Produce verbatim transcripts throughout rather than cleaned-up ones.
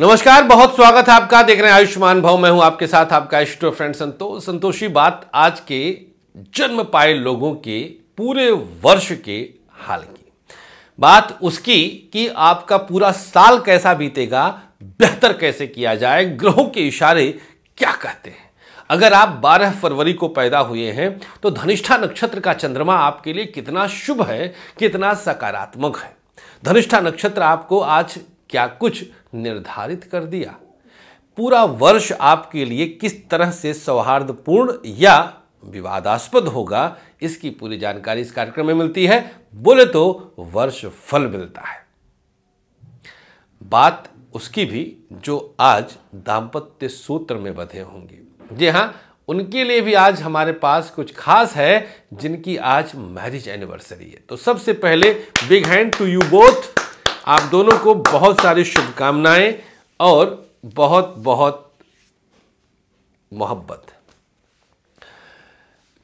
नमस्कार, बहुत स्वागत है आपका। देख रहे हैं आयुष्मान भव, मैं हूं आपके साथ आपका एस्ट्रो फ्रेंड संतोष संतोषी। बात आज के जन्म पाए लोगों के पूरे वर्ष के हाल की, बात उसकी कि आपका पूरा साल कैसा बीतेगा, बेहतर कैसे किया जाए, ग्रहों के इशारे क्या कहते हैं। अगर आप बारह फरवरी को पैदा हुए हैं तो धनिष्ठा नक्षत्र का चंद्रमा आपके लिए कितना शुभ है, कितना सकारात्मक है। धनिष्ठा नक्षत्र आपको आज क्या कुछ निर्धारित कर दिया, पूरा वर्ष आपके लिए किस तरह से सौहार्दपूर्ण या विवादास्पद होगा, इसकी पूरी जानकारी इस कार्यक्रम में मिलती है। बोले तो वर्ष फल मिलता है। बात उसकी भी जो आज दाम्पत्य सूत्र में बंधे होंगे। जी हाँ, उनके लिए भी आज हमारे पास कुछ खास है जिनकी आज मैरिज एनिवर्सरी है। तो सबसे पहले big hand to you both, आप दोनों को बहुत सारी शुभकामनाएं और बहुत बहुत मोहब्बत।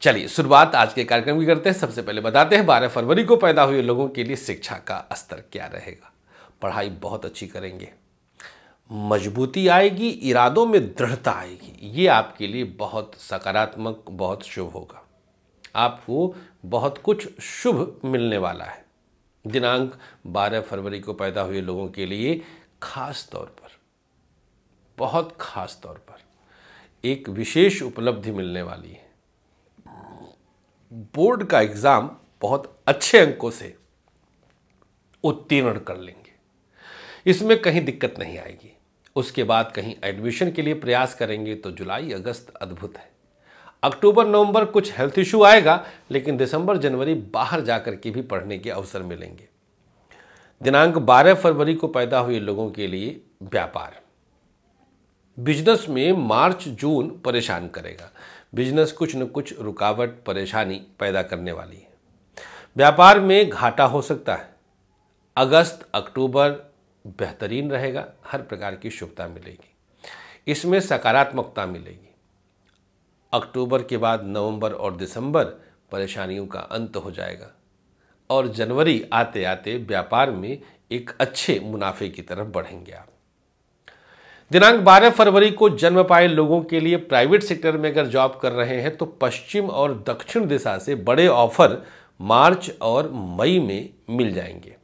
चलिए शुरुआत आज के कार्यक्रम की करते हैं। सबसे पहले बताते हैं बारह फरवरी को पैदा हुए लोगों के लिए शिक्षा का स्तर क्या रहेगा। पढ़ाई बहुत अच्छी करेंगे, मजबूती आएगी, इरादों में दृढ़ता आएगी। ये आपके लिए बहुत सकारात्मक, बहुत शुभ होगा। आपको बहुत कुछ शुभ मिलने वाला है। दिनांक बारह फरवरी को पैदा हुए लोगों के लिए खास तौर पर, बहुत खास तौर पर एक विशेष उपलब्धि मिलने वाली है। बोर्ड का एग्जाम बहुत अच्छे अंकों से उत्तीर्ण कर लेंगे, इसमें कहीं दिक्कत नहीं आएगी। उसके बाद कहीं एडमिशन के लिए प्रयास करेंगे तो जुलाई अगस्त अद्भुत है। अक्टूबर नवंबर कुछ हेल्थ इश्यू आएगा, लेकिन दिसंबर जनवरी बाहर जाकर के भी पढ़ने के अवसर मिलेंगे। दिनांक बारह फरवरी को पैदा हुए लोगों के लिए व्यापार, बिजनेस में मार्च जून परेशान करेगा। बिजनेस कुछ न कुछ रुकावट परेशानी पैदा करने वाली है। व्यापार में घाटा हो सकता है। अगस्त अक्टूबर बेहतरीन रहेगा, हर प्रकार की शुभता मिलेगी, इसमें सकारात्मकता मिलेगी। अक्टूबर के बाद नवंबर और दिसंबर परेशानियों का अंत हो जाएगा और जनवरी आते आते व्यापार में एक अच्छे मुनाफे की तरफ बढ़ेंगे आप। दिनांक बारह फरवरी को जन्म पाए लोगों के लिए प्राइवेट सेक्टर में अगर जॉब कर रहे हैं तो पश्चिम और दक्षिण दिशा से बड़े ऑफर मार्च और मई में मिल जाएंगे।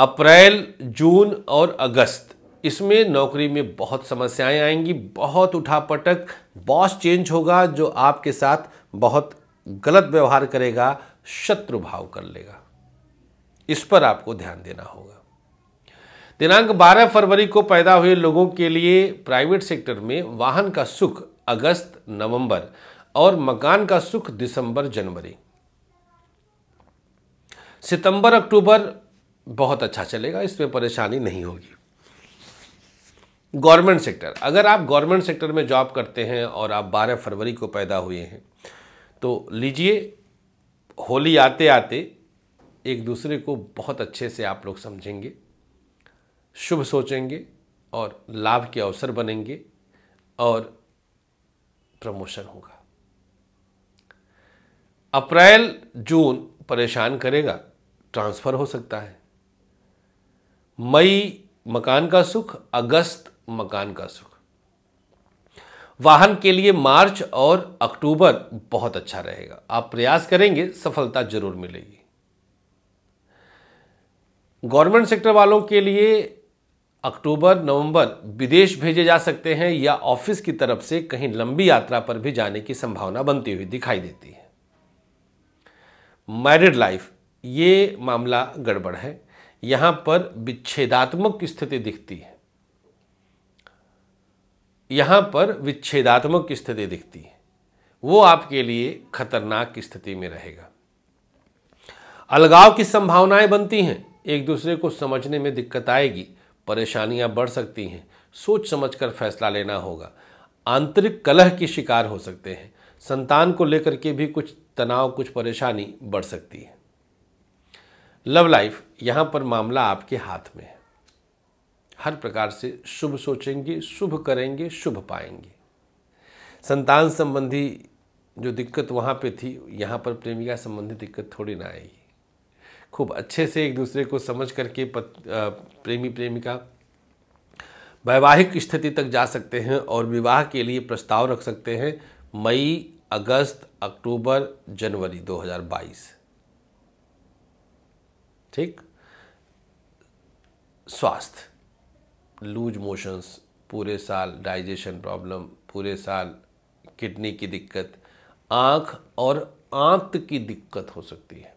अप्रैल जून और अगस्त, इसमें नौकरी में बहुत समस्याएं आएंगी, बहुत उठापटक। बॉस चेंज होगा जो आपके साथ बहुत गलत व्यवहार करेगा, शत्रु भाव कर लेगा, इस पर आपको ध्यान देना होगा। दिनांक बारह फरवरी को पैदा हुए लोगों के लिए प्राइवेट सेक्टर में वाहन का सुख अगस्त नवंबर और मकान का सुख दिसंबर जनवरी। सितंबर अक्टूबर बहुत अच्छा चलेगा, इसमें परेशानी नहीं होगी। गवर्नमेंट सेक्टर, अगर आप गवर्नमेंट सेक्टर में जॉब करते हैं और आप बारह फरवरी को पैदा हुए हैं तो लीजिए होली आते आते एक दूसरे को बहुत अच्छे से आप लोग समझेंगे, शुभ सोचेंगे और लाभ के अवसर बनेंगे और प्रमोशन होगा। अप्रैल जून परेशान करेगा, ट्रांसफ़र हो सकता है। मई मकान का सुख, अगस्त मकान का सुख। वाहन के लिए मार्च और अक्टूबर बहुत अच्छा रहेगा, आप प्रयास करेंगे, सफलता जरूर मिलेगी। गवर्नमेंट सेक्टर वालों के लिए अक्टूबर नवंबर विदेश भेजे जा सकते हैं या ऑफिस की तरफ से कहीं लंबी यात्रा पर भी जाने की संभावना बनती हुई दिखाई देती है। मैरिड लाइफ, ये मामला गड़बड़ है, यहां पर विच्छेदात्मक स्थिति दिखती है, यहाँ पर विच्छेदात्मक स्थिति दिखती है, वो आपके लिए खतरनाक स्थिति में रहेगा। अलगाव की संभावनाएं बनती हैं, एक दूसरे को समझने में दिक्कत आएगी, परेशानियां बढ़ सकती हैं, सोच समझकर फैसला लेना होगा। आंतरिक कलह की शिकार हो सकते हैं, संतान को लेकर के भी कुछ तनाव, कुछ परेशानी बढ़ सकती है। लव लाइफ, यहाँ पर मामला आपके हाथ में है, हर प्रकार से शुभ सोचेंगे, शुभ करेंगे, शुभ पाएंगे। संतान संबंधी जो दिक्कत वहाँ पे थी, यहाँ पर प्रेमिका संबंधी दिक्कत थोड़ी ना आएगी। खूब अच्छे से एक दूसरे को समझ करके प्रेमी प्रेमिका वैवाहिक स्थिति तक जा सकते हैं और विवाह के लिए प्रस्ताव रख सकते हैं मई, अगस्त, अक्टूबर, जनवरी दो हज़ार बाईस। ठीक। स्वास्थ्य, लूज मोशंस पूरे साल, डाइजेशन प्रॉब्लम पूरे साल, किडनी की दिक्कत, आँख और आंत की दिक्कत हो सकती है,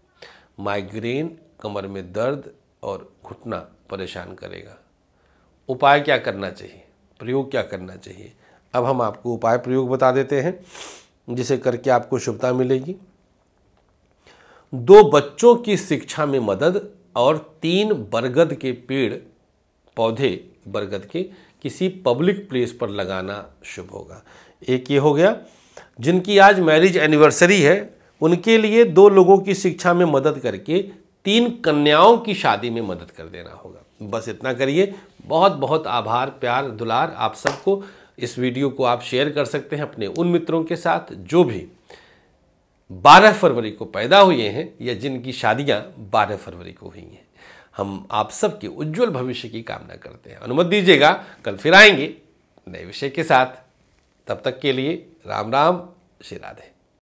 माइग्रेन, कमर में दर्द और घुटना परेशान करेगा। उपाय क्या करना चाहिए, प्रयोग क्या करना चाहिए? अब हम आपको उपाय प्रयोग बता देते हैं जिसे करके आपको शुभता मिलेगी। दो बच्चों की शिक्षा में मदद और तीन बरगद के पेड़ पौधे बरगद के किसी पब्लिक प्लेस पर लगाना शुभ होगा। एक ये हो गया। जिनकी आज मैरिज एनिवर्सरी है उनके लिए दो लोगों की शिक्षा में मदद करके तीन कन्याओं की शादी में मदद कर देना होगा। बस इतना करिए। बहुत बहुत आभार, प्यार, दुलार आप सबको। इस वीडियो को आप शेयर कर सकते हैं अपने उन मित्रों के साथ जो भी बारह फरवरी को पैदा हुए हैं या जिनकी शादियां बारह फरवरी को हुई हैं। हम आप सबके उज्जवल भविष्य की कामना करते हैं। अनुमति दीजिएगा, कल फिर आएंगे नए विषय के साथ। तब तक के लिए राम राम, श्री राधे।